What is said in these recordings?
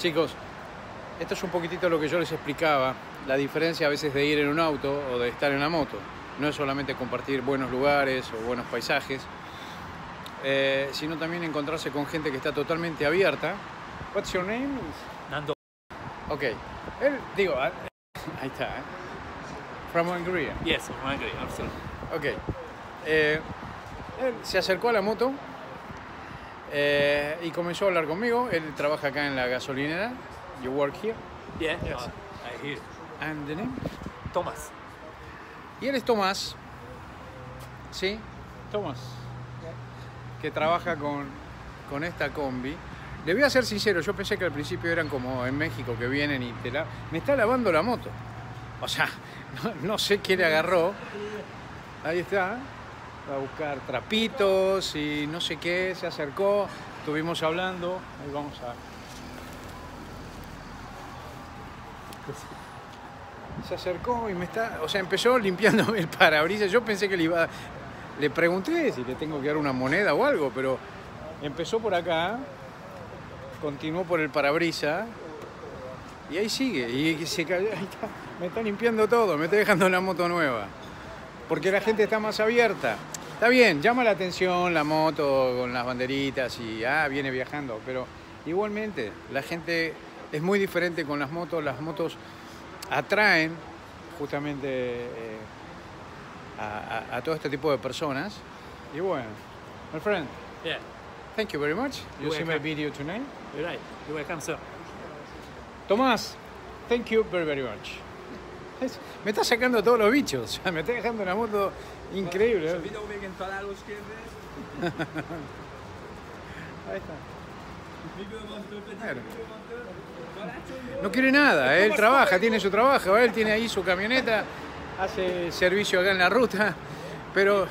Chicos, esto es un poquitito lo que yo les explicaba, la diferencia a veces de ir en un auto o de estar en una moto. No es solamente compartir buenos lugares o buenos paisajes, sino también encontrarse con gente que está totalmente abierta. What's your name? Nando. Ok. Ahí está. From Hungary. Yes, from Hungary, absolutely. Ok. Él se acercó a la moto y comenzó a hablar conmigo. Él trabaja acá en la gasolinera. You work here? Yeah, yes. I hear. And the name? Tomás. Y él es Tomás, ¿sí? Tomás, que trabaja con esta combi. Le voy a ser sincero, yo pensé que al principio eran como en México que vienen y te la... Me está lavando la moto. O sea, no sé qué le agarró. Ahí está. Va a buscar trapitos y no sé qué. Se acercó, estuvimos hablando. Ahí vamos a... Se acercó y me está... O sea, empezó limpiando el parabrisas. Yo pensé que le iba... Le pregunté si le tengo que dar una moneda o algo, pero empezó por acá, continuó por el parabrisas y ahí sigue. Y se cayó. Ahí está. Me está limpiando todo, me está dejando la moto nueva. Porque la gente está más abierta. Está bien, llama la atención la moto con las banderitas y viene viajando, pero igualmente la gente es muy diferente con las motos. Las motos atraen justamente a todo este tipo de personas. Y bueno, my friend, yeah, thank you very much. You see my video tonight. You're right. You're welcome, sir. Tomás, thank you very, very much. Me está sacando todos los bichos. Me está dejando una moto increíble. Ahí está. Claro. No quiere nada, él trabaja, tiene su trabajo, él tiene ahí su camioneta, hace servicio acá en la ruta, pero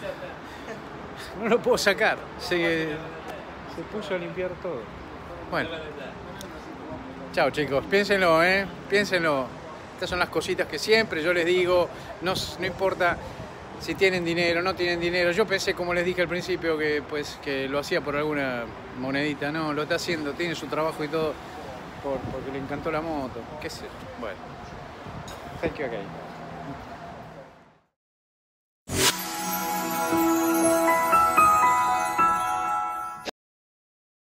no lo puedo sacar, se puso a limpiar todo. Bueno, chao chicos, piénsenlo, piénsenlo. Estas son las cositas que siempre yo les digo, no importa si tienen dinero, no tienen dinero. Yo pensé, como les dije al principio, que pues que lo hacía por alguna monedita. No, lo está haciendo, tiene su trabajo y todo porque le encantó la moto. ¿Qué sé yo? Bueno. Thank you again.